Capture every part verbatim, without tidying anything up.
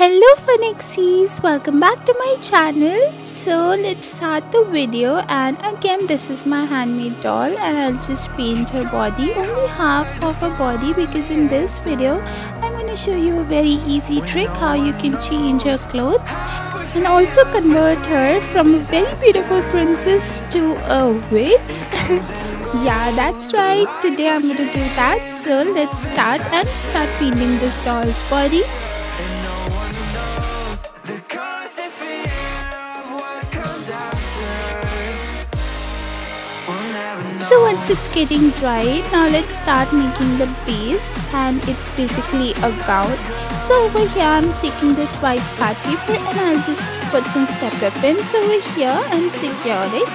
Hello Phoenixies, welcome back to my channel. So let's start the video, and again this is my handmade doll and I'll just paint her body, only half of her body, because in this video I'm going to show you a very easy trick how you can change her clothes and also convert her from a very beautiful princess to a witch. Yeah, that's right, today I'm going to do that. So let's start and start painting this doll's body. So once it's getting dried, now let's start making the base, and it's basically a gown. So over here I'm taking this white card paper and I'll just put some stepper pins over here and secure it.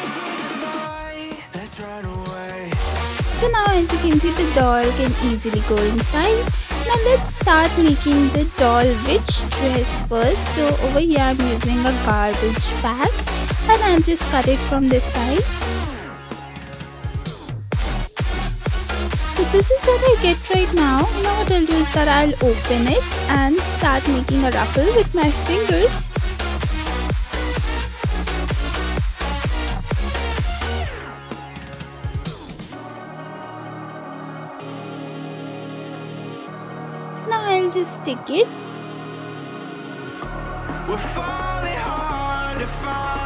So now as you can see, the doll can easily go inside. Now let's start making the doll witch dress first. So over here I'm using a garbage bag and I'll just cut it from this side. So this is what I get right now. Now what I'll do is that I'll open it and start making a ruffle with my fingers. Now I'll just stick it.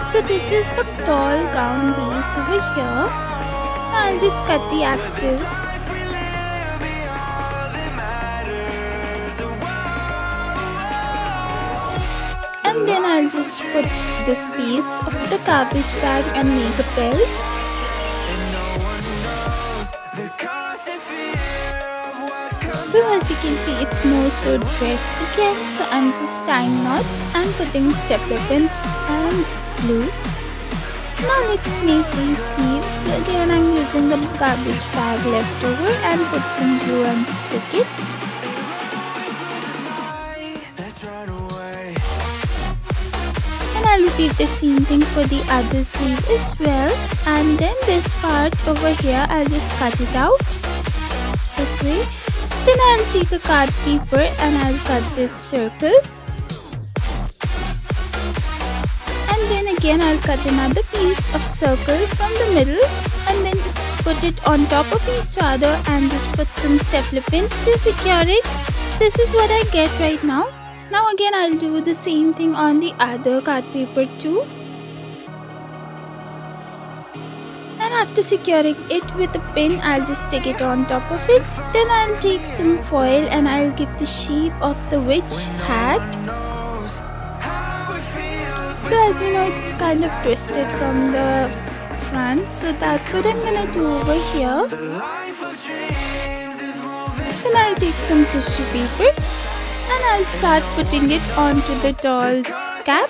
So this is the tall gown base over here. I'll just cut the axis. And then I'll just put this piece of the garbage bag and make a belt. So as you can see, it's more so dress again. So I'm just tying knots and putting stepper pins and glue. Now let's make these sleeves. So again I'm using the garbage bag left over and put some glue and stick it. I'll repeat the same thing for the other sleeve as well, and then this part over here I'll just cut it out this way. Then I'll take a card paper and I'll cut this circle, and then again I'll cut another piece of circle from the middle and then put it on top of each other and just put some stapler pins to secure it. This is what I get right now. Now again I'll do the same thing on the other card paper too, and after securing it with a pin I'll just stick it on top of it. Then I'll take some foil and I'll give the shape of the witch hat. So as you know, it's kind of twisted from the front, so that's what I'm gonna do over here. Then I'll take some tissue paper and I'll start putting it onto the doll's cap.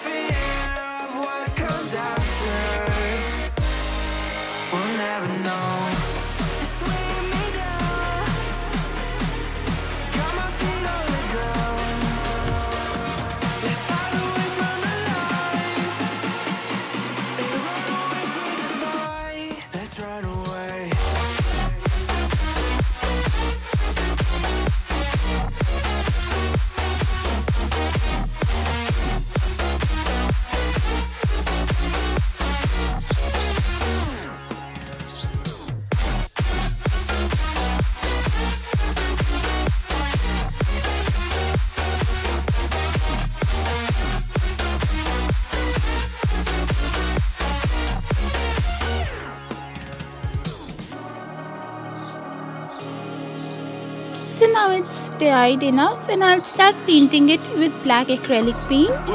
So now it's dried enough and I'll start painting it with black acrylic paint.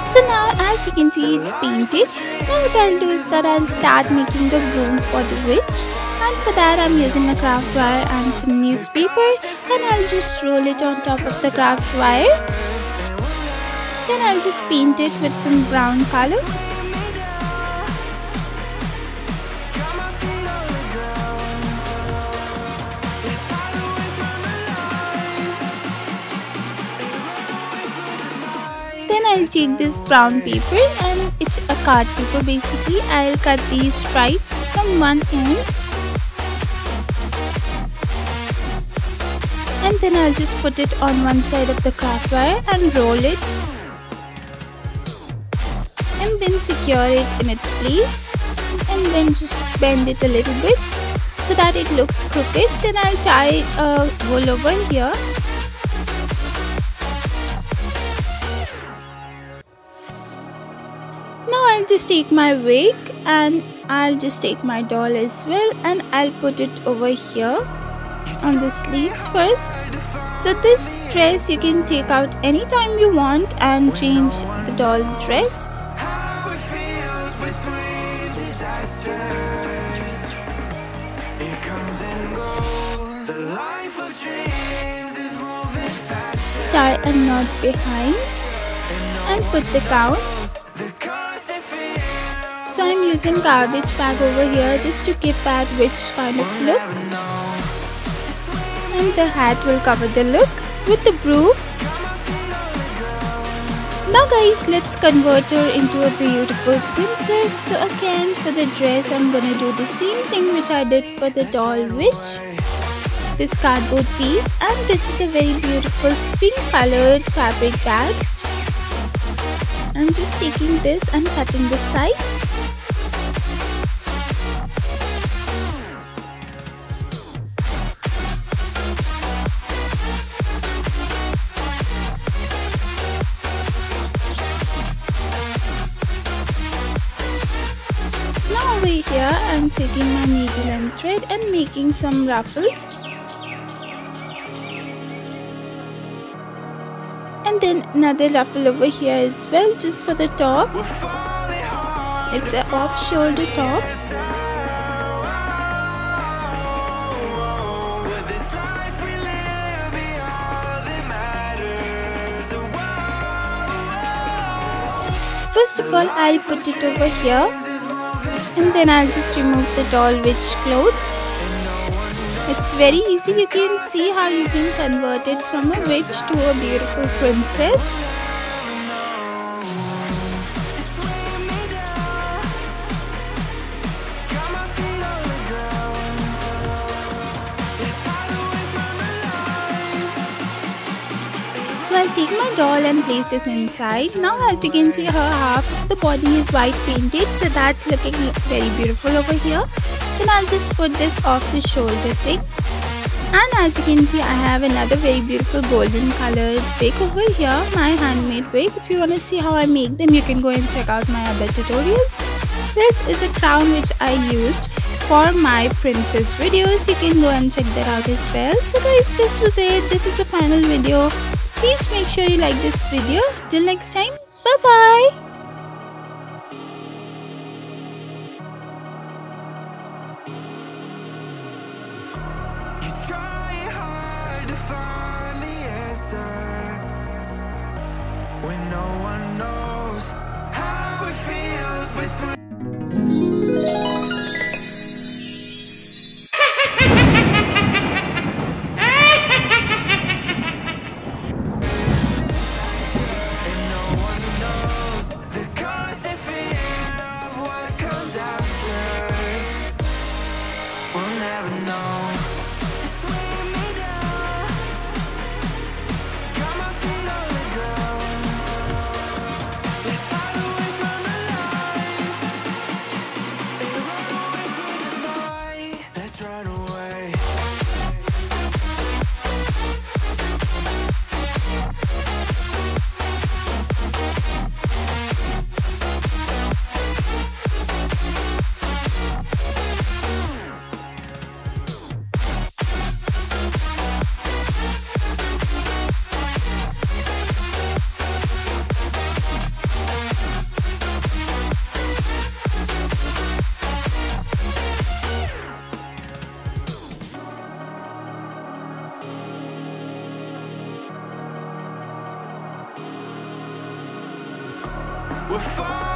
So now as you can see, it's painted. Now what I'll do is that I'll start making the room for the witch. And for that I'm using a craft wire and some newspaper, and I'll just roll it on top of the craft wire. Then I'll just paint it with some brown color. Then I I'll take this brown paper, and it's a card paper basically. I'll cut these stripes from one end, and then I'll just put it on one side of the craft wire and roll it, and then secure it in its place, and then just bend it a little bit so that it looks crooked. Then I'll tie a wool over here. Now I'll just take my wig, and I'll just take my doll as well, and I'll put it over here on the sleeves first. So this dress you can take out anytime you want and change the doll dress. Tie a knot behind and put the gown. So I'm using garbage bag over here just to give that witch kind of look, and the hat will cover the look with the broom. Now guys, let's convert her into a beautiful princess. So again, for the dress I'm gonna do the same thing which I did for the doll witch. This cardboard piece, and this is a very beautiful pink colored fabric bag. I'm just taking this and cutting the sides. Now over here I'm taking my needle and thread and making some ruffles. And then another ruffle over here as well, just for the top. It's an off-shoulder top. First of all, I'll put it over here, and then I'll just remove the doll witch clothes. It's very easy. You can see how you can convert it from a witch to a beautiful princess. So I'll take my doll and place this inside. Now as you can see, her half the body is white painted, so that's looking very beautiful over here. Then I'll just put this off the shoulder thing, and as you can see I have another very beautiful golden colored wig over here, my handmade wig. If you want to see how I make them, you can go and check out my other tutorials. This is a crown which I used for my princess videos. You can go and check that out as well. So guys, this was it. This is the final video. Please make sure you like this video. Till next time, bye bye. When no one knows how it feels between. We're fine.